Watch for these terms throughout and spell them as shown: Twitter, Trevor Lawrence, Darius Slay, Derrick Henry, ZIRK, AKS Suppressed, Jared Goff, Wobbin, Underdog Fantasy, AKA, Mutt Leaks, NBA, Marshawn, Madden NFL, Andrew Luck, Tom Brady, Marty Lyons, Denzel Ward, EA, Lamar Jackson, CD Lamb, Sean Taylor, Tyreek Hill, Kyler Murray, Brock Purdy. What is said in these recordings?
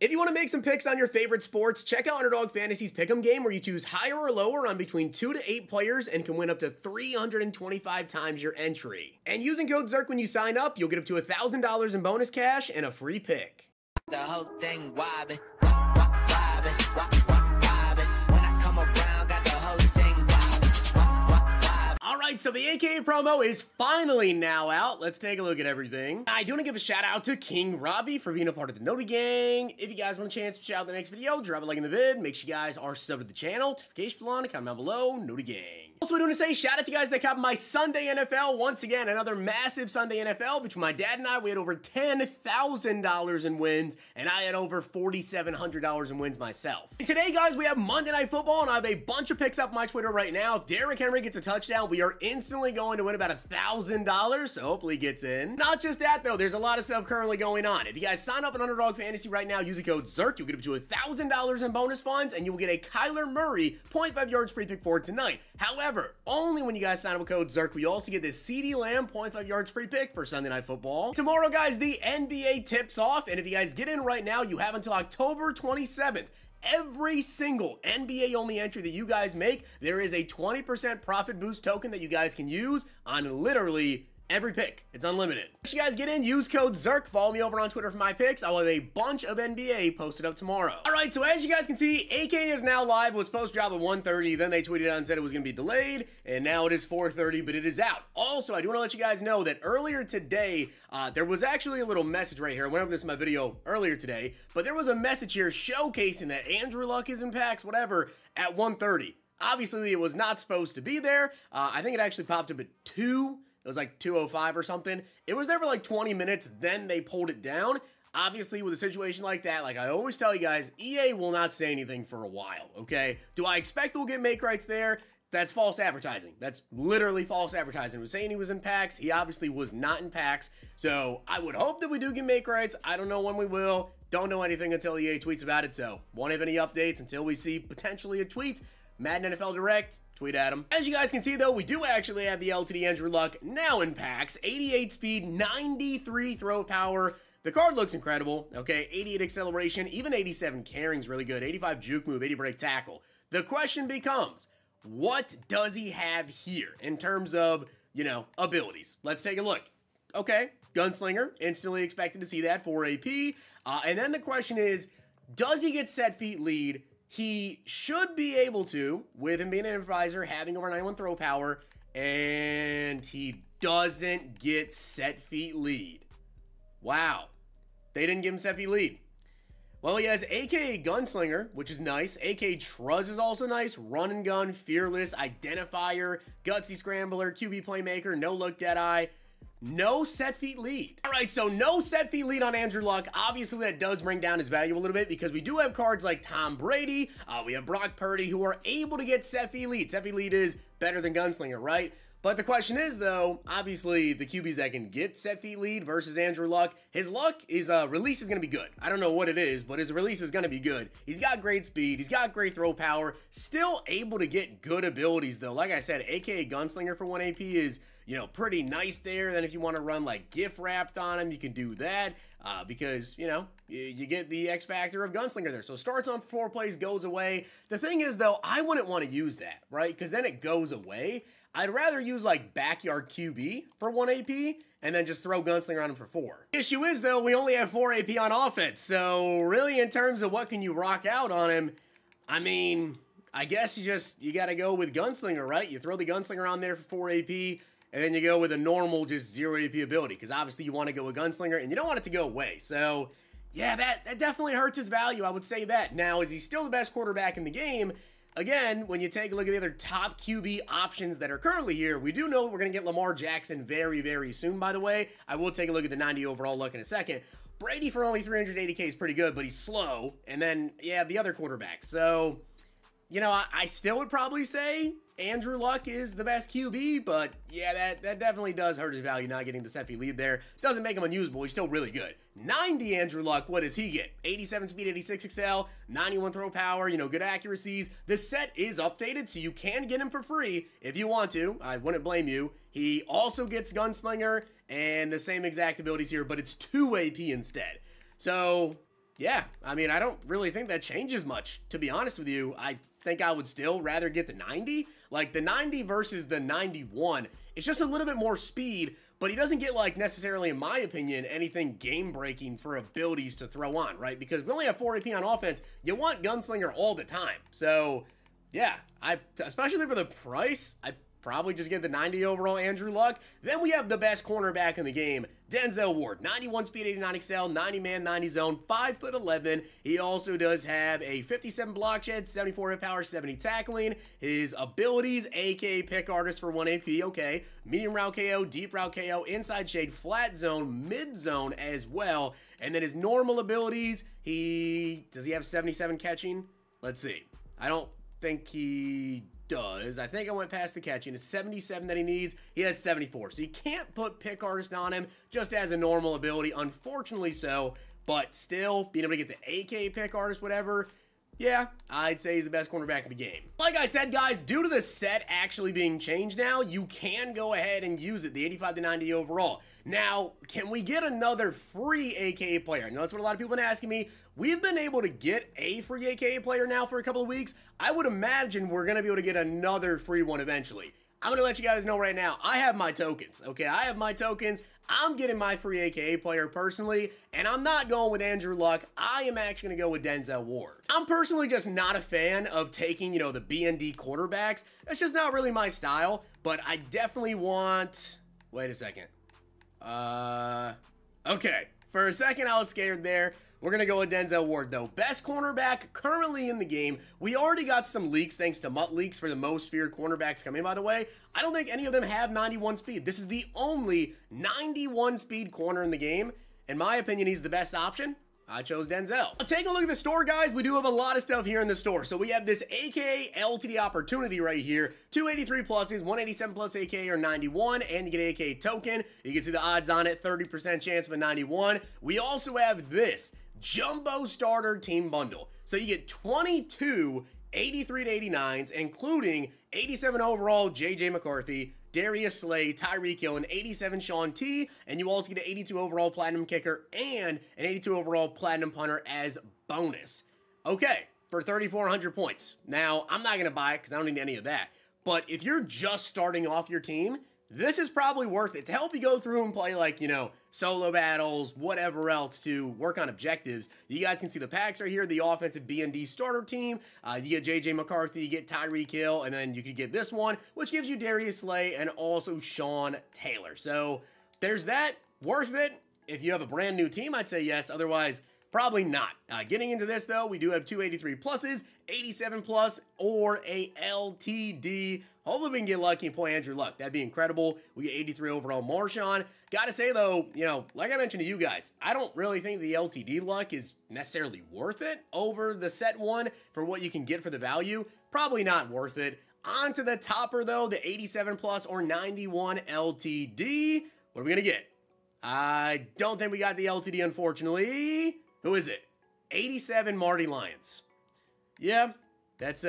If you want to make some picks on your favorite sports, check out Underdog Fantasy's Pick'em game where you choose higher or lower on between 2 to 8 players and can win up to 325 times your entry. And using code ZIRK when you sign up, you'll get up to $1,000 in bonus cash and a free pick. The whole thing wobbin', wobbin', wobbin'. Alright, so the AKA promo is finally now out. Let's take a look at everything. I do want to give a shout out to King Robbie for being a part of the Noti Gang. If you guys want a chance to shout out the next video, drop a like in the vid. Make sure you guys are subbed to the channel. Notification bell on, comment down below, Noti Gang. Also, I do want to say shout out to you guys that copped my Sunday NFL. Once again, another massive Sunday NFL. Between my dad and I, we had over $10,000 in wins, and I had over $4,700 in wins myself. And today, guys, we have Monday Night Football, and I have a bunch of picks up my Twitter right now. If Derrick Henry gets a touchdown, we are instantly going to win about $1,000, so hopefully he gets in. Not just that, though. There's a lot of stuff currently going on. If you guys sign up on Underdog Fantasy right now, use the code ZIRK, you'll get up to $1,000 in bonus funds, and you will get a Kyler Murray 0.5 yards free pick for tonight. However, only when you guys sign up with code ZIRK, we also get this CD Lamb 0.5 yards free pick for Sunday Night Football. Tomorrow, guys, the NBA tips off, and if you guys get in right now, you have until October 27th. Every single NBA-only entry that you guys make, there is a 20% profit boost token that you guys can use on literally every pick. It's unlimited. Make sure you guys get in, use code ZIRK, follow me over on Twitter for my picks. I'll have a bunch of NBA posted up tomorrow. All right, so as you guys can see, AK is now live, was supposed to drop at 1:30, then they tweeted out and said it was gonna be delayed, and now it is 4:30, but it is out. Also, I do wanna let you guys know that earlier today, there was actually a little message right here. I went over this in my video earlier today, but there was a message here showcasing that Andrew Luck is in packs, whatever, at 1:30. Obviously, it was not supposed to be there. I think it actually popped up at 2. It was like 2:05 or something. It was there for like 20 minutes, then they pulled it down. Obviously, with a situation like that, like I always tell you guys, EA will not say anything for a while, okay? Do I expect we'll get make rights there? That's false advertising. That's literally false advertising. It was saying he was in packs. He obviously was not in packs. So I would hope that we do get make rights. I don't know when we will. Don't know anything until EA tweets about it, so won't have any updates until we see potentially a tweet. Madden NFL Direct, tweet at him. As you guys can see, though, we do actually have the LTD Andrew Luck now in packs. 88 speed, 93 throw power. The card looks incredible, okay? 88 acceleration, even 87 carrying's really good. 85 juke move, 80 break tackle. The question becomes, what does he have here in terms of, you know, abilities? Let's take a look. Okay, gunslinger, instantly expected to see that for AP. And then the question is, does he get set feet lead? He should be able to, with him being an improviser, having over 91 throw power, and he doesn't get set feet lead. Wow. They didn't give him set feet lead. Well, he has AKA Gunslinger, which is nice. AKA Truz is also nice. Run and gun, fearless, identifier, gutsy scrambler, QB playmaker, no look deadeye. No set feet lead. All right, so no set feet lead on Andrew Luck. Obviously, that does bring down his value a little bit because we do have cards like Tom Brady. We have Brock Purdy who are able to get set feet lead. Set feet lead is better than gunslinger, right? But the question is, though, obviously the QBs that can get set feet lead versus Andrew Luck, his luck is release is going to be good. I don't know what it is, but his release is going to be good. He's got great speed. He's got great throw power. Still able to get good abilities, though. Like I said, AKA Gunslinger for 1 AP is, you know, pretty nice there. Then if you want to run like gift wrapped on him, you can do that because, you know, you get the X factor of gunslinger there. So starts on 4 plays, goes away. The thing is, though, I wouldn't want to use that, right? Because then it goes away. I'd rather use like backyard QB for 1 AP and then just throw gunslinger on him for 4. The issue is, though, we only have 4 AP on offense. So really, in terms of what can you rock out on him, I mean, I guess you got to go with gunslinger, right? You throw the gunslinger on there for 4 AP. And then you go with a normal, just 0 AP ability, because obviously you want to go with gunslinger, and you don't want it to go away. So, yeah, that definitely hurts his value. I would say that. Now, is he still the best quarterback in the game? Again, when you take a look at the other top QB options that are currently here, we do know we're going to get Lamar Jackson very, very soon, by the way. I will take a look at the 90 overall look in a second. Brady for only 380K is pretty good, but he's slow. And then, yeah, the other quarterback. So, you know, I still would probably say Andrew Luck is the best QB, but yeah, that definitely does hurt his value not getting the set feet lead there. Doesn't make him unusable. He's still really good. 90 Andrew Luck, what does he get? 87 speed, 86 excel, 91 throw power, you know, good accuracies. This set is updated, so you can get him for free if you want to. I wouldn't blame you. He also gets gunslinger and the same exact abilities here, but it's 2 AP instead. So Yeah, I mean, I don't really think that changes much, to be honest with you. I think I would still rather get the 90. Like, the 90 versus the 91, it's just a little bit more speed, but he doesn't get, like, necessarily, in my opinion, anything game-breaking for abilities to throw on, right? Because we only have 4 AP on offense. You want Gunslinger all the time. So, yeah, especially for the price, I probably just get the 90 overall Andrew Luck. Then we have the best cornerback in the game, Denzel Ward. 91 speed, 89 excel, 90 man, 90 zone, 5'11". He also does have a 57 block shed, 74 hit power, 70 tackling. His abilities, aka pick artist for 1 AP, okay. Medium route KO, deep route KO, inside shade, flat zone, mid zone as well. And then his normal abilities, does he have 77 catching? Let's see. I don't think he does. I think I went past the catching. It's 77 that he needs. He has 74, so you can't put pick artist on him just as a normal ability, unfortunately. So, but still being able to get the AK pick artist, whatever. Yeah, I'd say he's the best cornerback in the game. Like I said, guys, due to the set actually being changed now, you can go ahead and use it, the 85 to 90 overall. Now, can we get another free AKA player? I know that's what a lot of people have been asking me. We've been able to get a free AKA player now for a couple of weeks. I would imagine we're going to be able to get another free one eventually. I'm going to let you guys know right now, I have my tokens, okay? I have my tokens. I'm getting my free AKA player personally, and I'm not going with Andrew Luck. I am actually going to go with Denzel Ward. I'm personally just not a fan of taking, you know, the BND quarterbacks. That's just not really my style, but I definitely want... Wait a second. Okay. For a second, I was scared there. We're going to go with Denzel Ward, though. Best cornerback currently in the game. We already got some leaks, thanks to Mutt Leaks, for the most feared cornerbacks coming, by the way. I don't think any of them have 91 speed. This is the only 91 speed corner in the game. In my opinion, he's the best option. I chose Denzel. Now, take a look at the store, guys. We do have a lot of stuff here in the store. So we have this AKA LTD opportunity right here. 283 pluses, 187 plus AKA or 91, and you get an AKA token. You can see the odds on it, 30% chance of a 91. We also have this Jumbo Starter Team Bundle. So you get 22 83 to 89s, including 87 overall JJ McCarthy, Darius Slay, Tyreek Hill, and 87 Shaun T, and you also get an 82 overall platinum kicker and an 82 overall platinum punter as bonus. Okay, for 3,400 points. Now, I'm not going to buy it because I don't need any of that, but if you're just starting off your team, this is probably worth it to help you go through and play, like, you know, solo battles, whatever else, to work on objectives. You guys can see the packs right here, the offensive BND starter team. You get JJ McCarthy, you get Tyreek Hill, and then you could get this one, which gives you Darius Slay and also Sean Taylor. So there's that. Worth it. If you have a brand new team, I'd say yes. Otherwise, probably not. Getting into this, though, we do have 283 pluses, 87 plus, or a LTD. Hopefully we can get lucky and play Andrew Luck. That'd be incredible. We get 83 overall Marshawn. Gotta say, though, you know, like I mentioned to you guys, I don't really think the LTD Luck is necessarily worth it over the set one for what you can get for the value. Probably not worth it. On to the topper, though, the 87 plus or 91 LTD. What are we gonna get? I don't think we got the LTD, unfortunately. Who is it? 87 Marty Lyons. Yeah, that's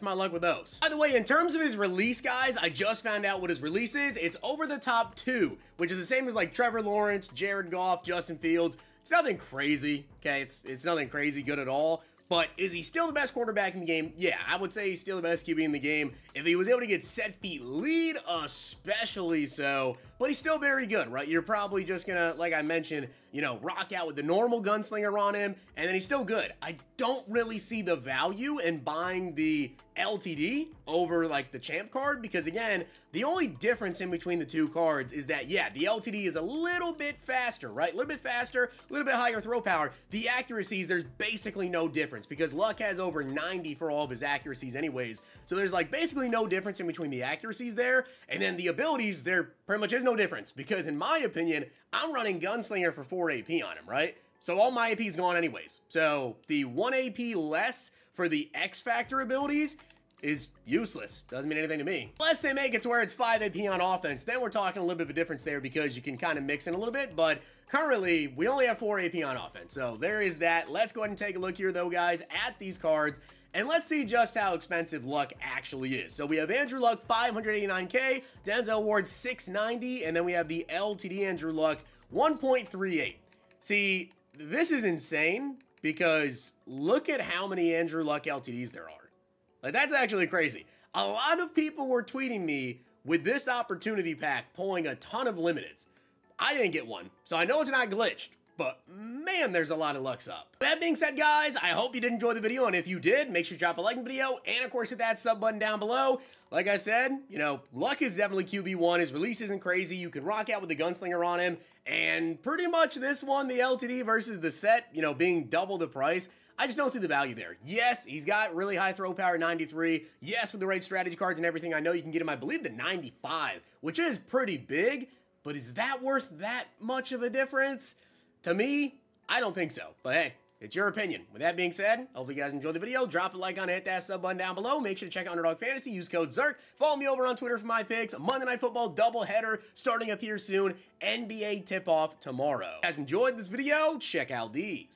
my luck with those. By the way, in terms of his release, guys, I just found out what his release is. It's over the top 2, which is the same as like Trevor Lawrence, Jared Goff, Justin Fields. It's nothing crazy, okay? It's nothing crazy good at all. But is he still the best quarterback in the game? Yeah, I would say he's still the best QB in the game. If he was able to get set feet lead, especially so. But he's still very good, right? You're probably just going to, like I mentioned, you know, rock out with the normal gunslinger on him. And then he's still good. I don't really see the value in buying the LTD over, like, the champ card. Because, again, the only difference in between the two cards is that, yeah, the LTD is a little bit faster, right? A little bit faster, a little bit higher throw power. The accuracies, there's basically no difference because Luck has over 90 for all of his accuracies anyways. So there's, like, basically no difference in between the accuracies there. And then the abilities, there pretty much is no difference because, in my opinion, I'm running Gunslinger for 4 AP on him, right? So all my AP is gone anyways. So the 1 AP less for the X Factor abilities is useless. Doesn't mean anything to me. Unless they make it to where it's 5 AP on offense, then we're talking a little bit of a difference there because you can kind of mix in a little bit, but currently we only have 4 AP on offense. So there is that. Let's go ahead and take a look here, though, guys, at these cards, and let's see just how expensive Luck actually is. So we have Andrew Luck, 589K, Denzel Ward, 690, and then we have the LTD Andrew Luck, 1.38. See, this is insane because look at how many Andrew Luck LTDs there are. Like, that's actually crazy. A lot of people were tweeting me with this opportunity pack pulling a ton of limiteds. I didn't get one, so I know it's not glitched, but man, there's a lot of Lucks up. That being said, guys, I hope you did enjoy the video, and if you did, make sure you drop a like on the video, and of course, hit that sub button down below. Like I said, you know, Luck is definitely QB1. His release isn't crazy. You can rock out with the gunslinger on him, and pretty much this one, the LTD versus the set, you know, being double the price, I just don't see the value there. Yes, he's got really high throw power, 93. Yes, with the right strategy cards and everything, I know you can get him, I believe, the 95, which is pretty big, but is that worth that much of a difference? To me, I don't think so. But hey, it's your opinion. With that being said, hopefully you guys enjoyed the video. Drop a like on it, hit that sub button down below. Make sure to check out Underdog Fantasy, use code ZIRK. Follow me over on Twitter for my picks. Monday Night Football doubleheader starting up here soon. NBA tip-off tomorrow. If you guys enjoyed this video, check out these.